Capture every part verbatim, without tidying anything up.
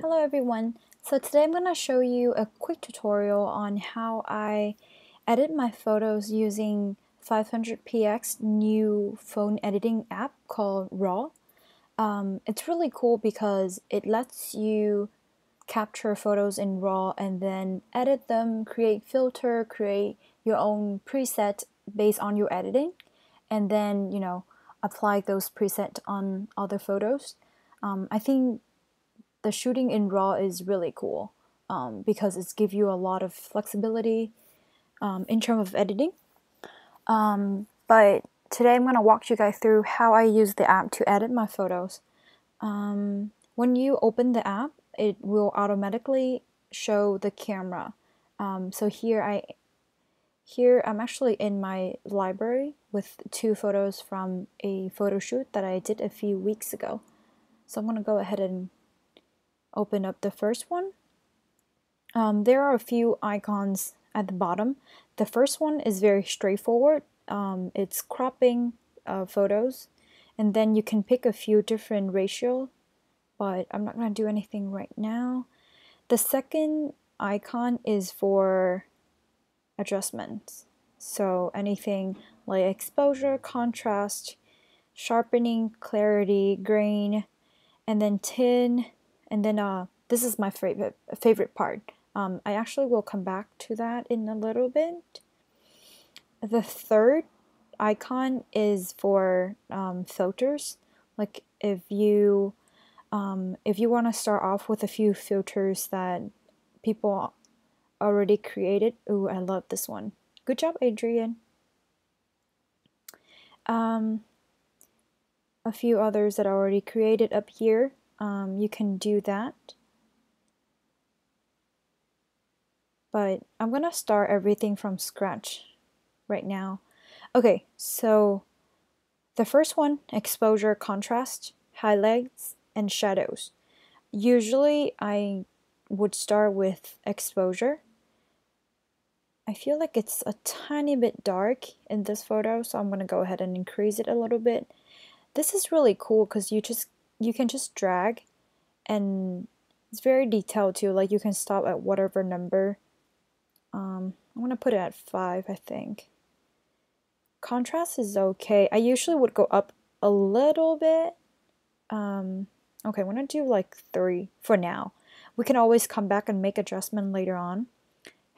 Hello everyone, so today I'm going to show you a quick tutorial on how I edit my photos using five hundred p x new phone editing app called RAW. Um, it's really cool because it lets you capture photos in RAW and then edit them, create filter, create your own preset based on your editing, and then, you know, apply those preset on other photos. Um, I think the shooting in RAW is really cool um, because it's give you a lot of flexibility um, in terms of editing. Um, but today I'm going to walk you guys through how I use the app to edit my photos. Um, when you open the app, it will automatically show the camera. Um, so here I here I'm actually in my library with two photos from a photo shoot that I did a few weeks ago. So I'm going to go ahead and open up the first one. Um, there are a few icons at the bottom. The first one is very straightforward. Um, it's cropping uh, photos, and then you can pick a few different ratio, but I'm not going to do anything right now. The second icon is for adjustments. So anything like exposure, contrast, sharpening, clarity, grain, and then tin. And then uh, this is my favorite favorite part. Um, I actually will come back to that in a little bit. The third icon is for um, filters. Like if you um, if you want to start off with a few filters that people already created. Ooh, I love this one. Good job, Adrian. Um, a few others that I already created up here. Um, you can do that, but I'm gonna start everything from scratch right now. Okay, so the first one, exposure, contrast, highlights, and shadows. Usually I would start with exposure. I feel like it's a tiny bit dark in this photo, so I'm gonna go ahead and increase it a little bit. This is really cool because you just You can just drag, and it's very detailed too. Like you can stop at whatever number. Um, I'm gonna put it at five, I think. Contrast is okay. I usually would go up a little bit. Um, okay, I'm gonna do like three for now. We can always come back and make adjustment later on.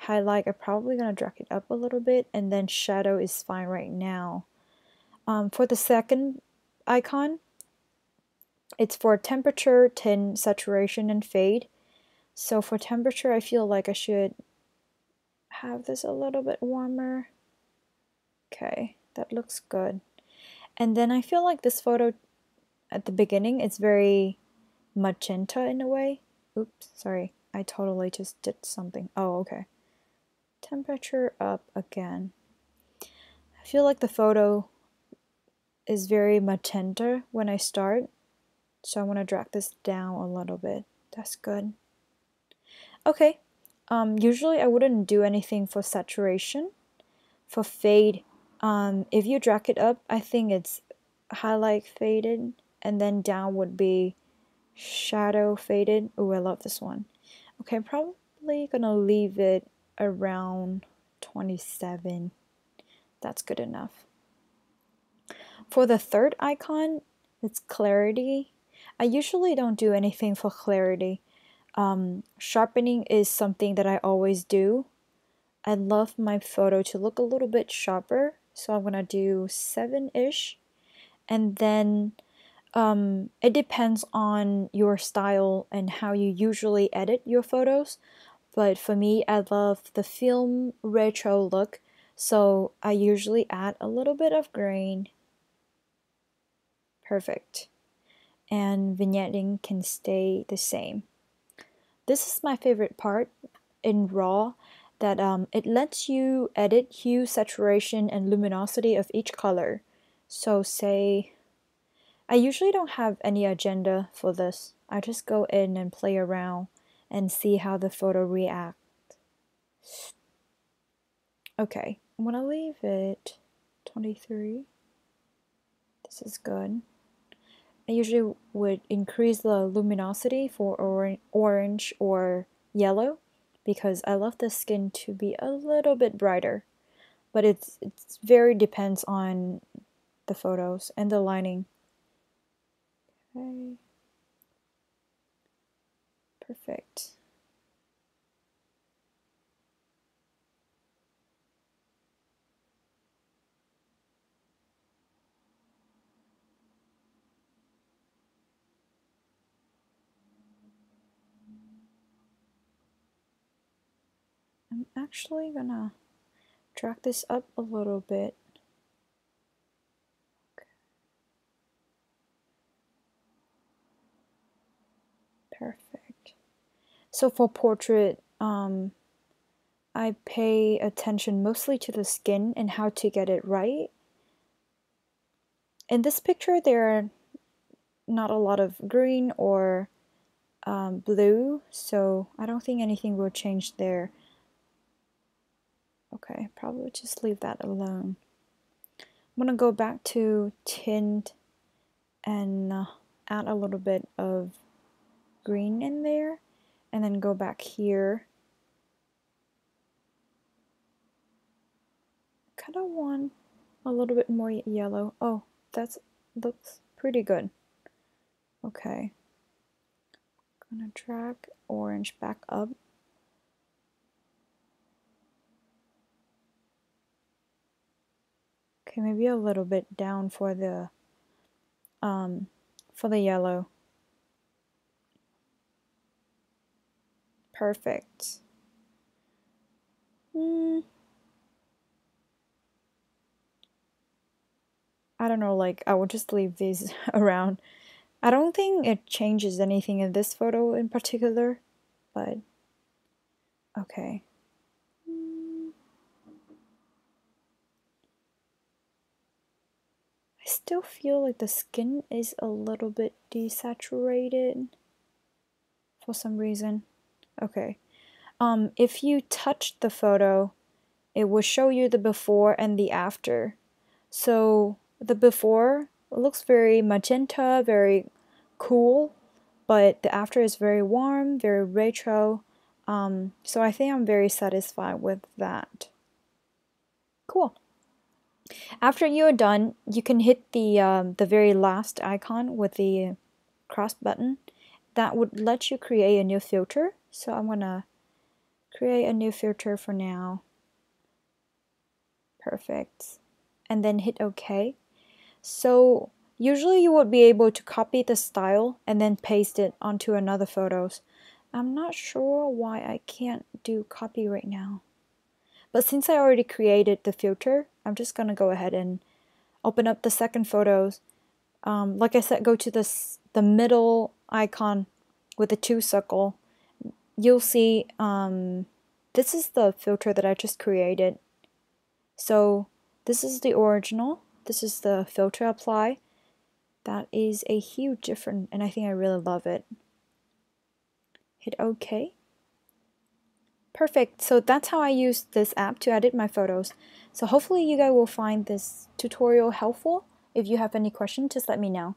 Highlight, I'm probably gonna drag it up a little bit, and then shadow is fine right now. Um, for the second icon, it's for temperature, tint, saturation, and fade. So for temperature, I feel like I should have this a little bit warmer. Okay, that looks good. And then I feel like this photo at the beginning, it's very magenta in a way. Oops, sorry. I totally just did something. Oh, okay. Temperature up again. I feel like the photo is very magenta when I start. So I want to drag this down a little bit. That's good. Okay. Um, usually I wouldn't do anything for saturation. For fade, um, if you drag it up, I think it's highlight faded. And then down would be shadow faded. Oh, I love this one. Okay, I'm probably going to leave it around twenty-seven. That's good enough. For the third icon, it's clarity. I usually don't do anything for clarity. Um, sharpening is something that I always do. I love my photo to look a little bit sharper, so I'm gonna do seven-ish. And then um, it depends on your style and how you usually edit your photos. But for me, I love the film retro look, so I usually add a little bit of grain. Perfect. And vignetting can stay the same. This is my favorite part in RAW, that um, it lets you edit hue, saturation, and luminosity of each color. So say, I usually don't have any agenda for this. I just go in and play around and see how the photo reacts. Okay, I'm gonna leave it twenty-three. This is good. I usually would increase the luminosity for or orange or yellow because I love the skin to be a little bit brighter. But it's it's very depends on the photos and the lighting. Okay. Perfect. I'm actually gonna drag this up a little bit. Okay. Perfect. So for portrait, um, I pay attention mostly to the skin and how to get it right. In this picture, there are not a lot of green or um, blue, so I don't think anything will change there. Okay, probably just leave that alone. I'm gonna go back to tint and uh, add a little bit of green in there, and then go back here. Kind of want a little bit more yellow. Oh, that's looks pretty good. Okay, gonna drag orange back up. Okay, maybe a little bit down for the um for the yellow. Perfect. Mm. I don't know, like I will just leave these around. I don't think it changes anything in this photo in particular, but okay. I still feel like the skin is a little bit desaturated for some reason. Okay, um, if you touch the photo, it will show you the before and the after. So the before looks very magenta, very cool, but the after is very warm, very retro. Um, so I think I'm very satisfied with that. Cool. After you're done, you can hit the, um, the very last icon with the cross button. That would let you create a new filter. So I'm gonna create a new filter for now. Perfect. And then hit OK. So usually you would be able to copy the style and then paste it onto another photos. I'm not sure why I can't do copy right now. But since I already created the filter, I'm just gonna go ahead and open up the second photos. Um, like I said, go to this the middle icon with the two circle. You'll see um, this is the filter that I just created. So this is the original. This is the filter apply. That is a huge difference, and I think I really love it. Hit OK. Perfect. So that's how I use this app to edit my photos. So hopefully you guys will find this tutorial helpful. If you have any questions, just let me know.